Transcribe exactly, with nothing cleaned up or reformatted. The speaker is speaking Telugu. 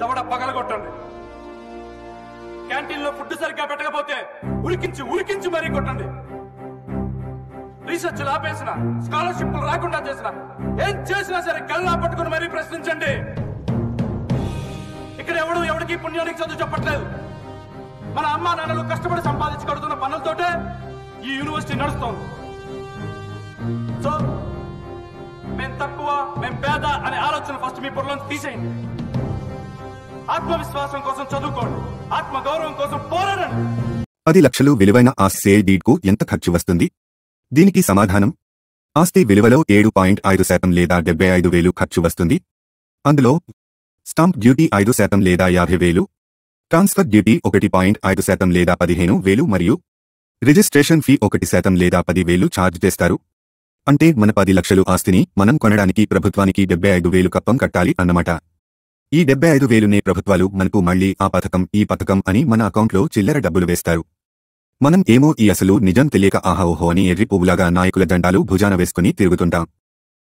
దవడ పగలగొట్టండి. క్యాంటీన్లో ఫుడ్ సరిగ్గా పెట్టకపోతే ఉరికించి ఉరికించి మరీ కొట్టండి. రీసెర్చ్ ఆపేసిన, స్కాలర్షిప్లు రాకుండా చేసిన, ఏం చేసినా సరే కళ్ళ పట్టుకుని మరీ ప్రశ్నించండి. ఇక్కడ ఎవడు ఎవడికి పుణ్యానికి చదువు చెప్పట్లేదు. మన అమ్మా నాన్నలు కష్టపడి సంపాదించి కడుతున్న పనులతోటే ఈ యూనివర్సిటీ నడుస్తోంది. సో మేం తక్కువ, మేం పేద అనే ఆలోచన ఫస్ట్ మీ పొరలో తీసేయండి. ఆత్మవిశ్వాసం కోసం చదువుకోండి, ఆత్మ గౌరవం కోసం పోరాడండి. పది లక్షలు విలువైన ఆ సేల్ డీడ్కు ఎంత ఖర్చు వస్తుంది? దీనికి సమాధానం, ఆస్తి విలువలో ఏడు పాయింట్ ఐదు శాతం లేదా డెబ్బై ఐదు వేలు ఖర్చు వస్తుంది. అందులో స్టాంప్ డ్యూటీ ఐదు శాతం లేదా యాభై వేలు, ట్రాన్స్ఫర్ డ్యూటీ ఒకటి పాయింట్ ఐదు శాతం లేదా పదిహేను వేలు మరియు రిజిస్ట్రేషన్ ఫీ ఒకటి శాతం లేదా పది వేలు ఛార్జ్ చేస్తారు. అంటే మన పది లక్షలు ఆస్తిని మనం కొనడానికి ప్రభుత్వానికి డెబ్బై ఐదు వేలు కప్పం కట్టాలి అన్నమాట. ఈ డెబ్బై ఐదు వేలునే ప్రభుత్వాలు మనకు మళ్లీ ఆ పథకం ఈ పథకం అని మన అకౌంట్లో చిల్లర డబ్బులు వేస్తారు. మనం ఏమో ఈ అసలు నిజం తెలియక ఆహా ఓహో అని ఎర్రి పువ్వులాగా నాయకుల దండాలు భుజాన వేసుకుని తిరుగుతుంటాం.